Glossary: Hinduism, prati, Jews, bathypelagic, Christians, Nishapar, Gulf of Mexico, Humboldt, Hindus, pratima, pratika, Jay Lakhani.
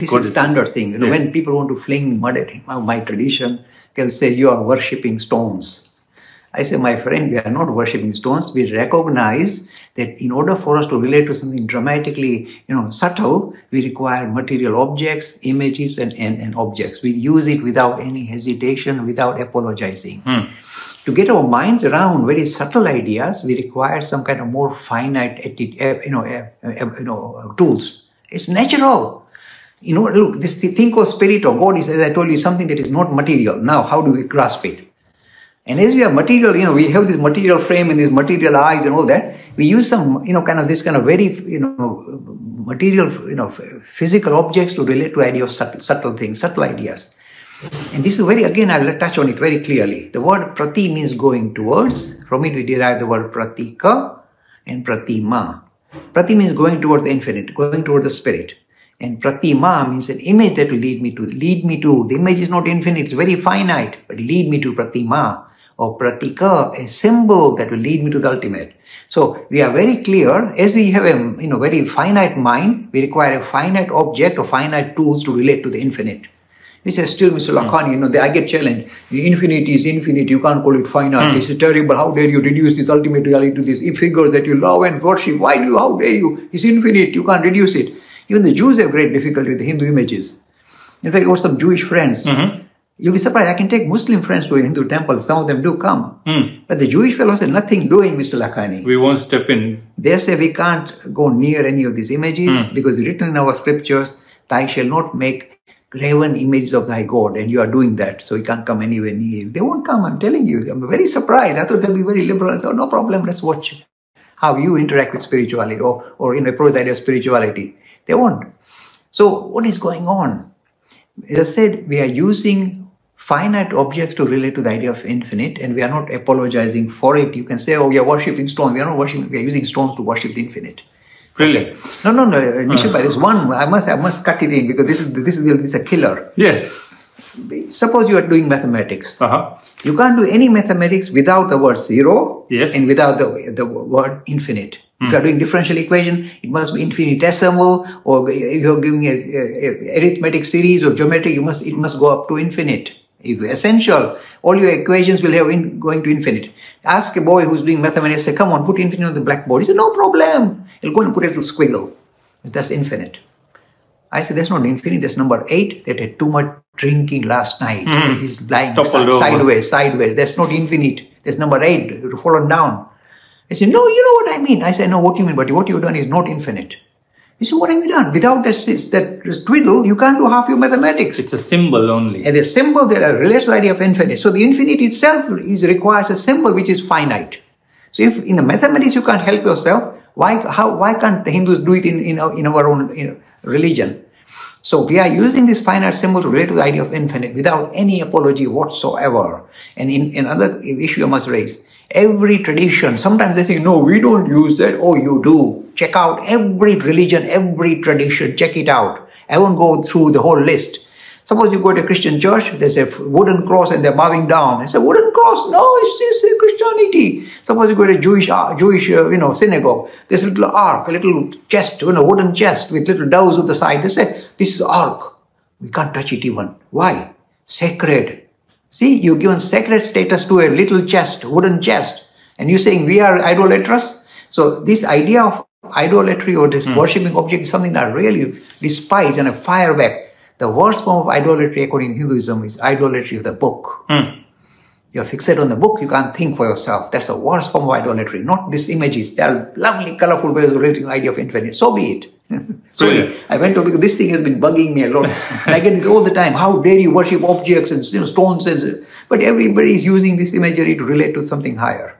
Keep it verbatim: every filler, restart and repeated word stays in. This is a standard thing. You know, yes. When people want to fling mud at him, my tradition, they'll say, you are worshipping stones. I say, my friend, we are not worshipping stones. We recognize that in order for us to relate to something dramatically, you know, subtle, we require material objects, images, and, and, and objects. We use it without any hesitation, without apologizing. Mm. To get our minds around very subtle ideas, we require some kind of more finite, you know, you know, tools. It's natural. You know, look, this thing called spirit or God is, as I told you, something that is not material. Now, how do we grasp it? And as we are material, you know, we have this material frame and these material eyes and all that. We use some, you know, kind of this kind of very, you know, material, you know, physical objects to relate to idea of subtle, subtle things, subtle ideas. And this is very, again, I will touch on it very clearly. The word prati means going towards. From it, we derive the word pratika and pratima. Prati means going towards the infinite, going towards the spirit. And pratima means an image that will lead me to, lead me to, the image is not infinite, it's very finite, but lead me to pratima, or pratika, a symbol that will lead me to the ultimate. So we are very clear, as we have a, you know, very finite mind, we require a finite object or finite tools to relate to the infinite. He says, still Mister Lakhani, you know, I get challenged. The infinite is infinite, you can't call it finite. Mm. This is terrible. How dare you reduce this ultimate reality to these figures that you love and worship? Why do you, how dare you? It's infinite, you can't reduce it. Even the Jews have great difficulty with the Hindu images. In fact, I got some Jewish friends. Mm-hmm. You'll be surprised. I can take Muslim friends to a Hindu temple. Some of them do come. Mm. But the Jewish fellows have nothing doing, Mister Lakhani. We won't step in. They say we can't go near any of these images mm. because written in our scriptures, thou shall not make graven images of thy God, and you are doing that, so you can't come anywhere near. They won't come, I'm telling you. I'm very surprised. I thought they'll be very liberal and say, oh, no problem, let's watch how you interact with spirituality or, or in approach the idea of spirituality. They won't. So what is going on? As I said, we are using finite objects to relate to the idea of infinite, and we are not apologizing for it. You can say, oh, we are worshipping stones. We are not worshipping, we are using stones to worship the infinite. Really? Okay. No, no, no, Nishapar, there's one. I must, I must cut it in because this is, this is, this is a killer. Yes. Suppose you are doing mathematics. Uh-huh. You can't do any mathematics without the word zero. Yes. And without the, the word infinite. Mm. If you are doing differential equation, it must be infinitesimal, or if you are giving a, a, a arithmetic series or geometric, you must, it must go up to infinite. If essential, all your equations will have in, going to infinite. Ask a boy who's doing mathematics, say, come on, put infinite on the blackboard. He said, no problem. He'll go and put a little squiggle. That's infinite. I said, that's not infinite. That's number eight that had too much drinking last night. Mm. He's lying side, sideways, sideways. That's not infinite. That's number eight, fallen down. I said, no, you know what I mean. I said, no, what you mean, but what you've done is not infinite. He said, what have you done? Without that, that twiddle, you can't do half your mathematics. It's a symbol only. And the symbol that relates to the idea of infinite. So the infinite itself is, requires a symbol which is finite. So if in the mathematics you can't help yourself, why, how, why can't the Hindus do it in, in, our, in our own you know, religion? So we are using this finite symbol to relate to the idea of infinite without any apology whatsoever. And in another issue I must raise, every tradition, sometimes they say, no, we don't use that. Oh, you do. Check out every religion, every tradition. Check it out. I won't go through the whole list. Suppose you go to a Christian church, there's a wooden cross and they're bowing down. It's a wooden cross. No, it's, it's Christianity. Suppose you go to a Jewish, uh, Jewish uh, you know, synagogue, there's a little ark, a little chest, you know, wooden chest with little doves on the side. They say, this is the ark. We can't touch it even. Why? Sacred. See, you've given sacred status to a little chest, wooden chest, and you're saying we are idolatrous. So this idea of idolatry or this mm. worshipping object is something that I really despise and I fire back. The worst form of idolatry according to Hinduism is idolatry of the book. Mm. You're fixated on the book, you can't think for yourself. That's the worst form of idolatry, not these images. They are lovely, colorful ways of relating the idea of infinite. So be it. So really? I went to, because this thing has been bugging me a lot. And I get this all the time. How dare you worship objects and you know, stones? And, but everybody is using this imagery to relate to something higher.